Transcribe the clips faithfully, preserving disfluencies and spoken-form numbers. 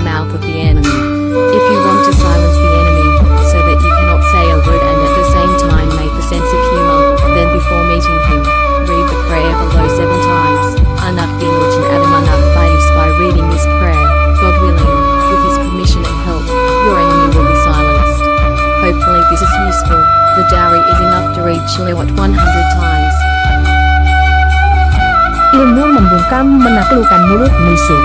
the mouth of the enemy. If you want to silence the enemy, so that you cannot say a word and at the same time make the sense of humor, then before meeting him, read the prayer below seven times. UNUQ bin 'Aujin Adam' UNUQ FUUS. By reading this prayer, God willing, with his permission and help, your enemy will be silenced. Hopefully this is useful. The dowry is enough to read Shilawat one hundred times. Ilmu membungkam menaklukkan mulut musuh.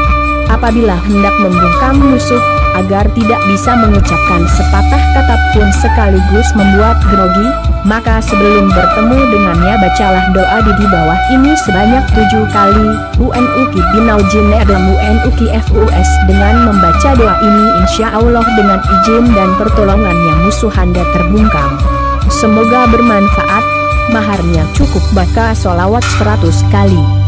Apabila hendak membungkam musuh, agar tidak bisa mengucapkan sepatah kata pun sekaligus membuat grogi, maka sebelum bertemu dengannya bacalah doa di di bawah ini sebanyak tujuh kali. UNUQ bin 'Aujin Adam' UNUQ FUUS. Dengan membaca doa ini insya Allah dengan izin dan pertolongannya musuh Anda terbungkam. Semoga bermanfaat. Maharnya cukup baca sholawat seratus kali.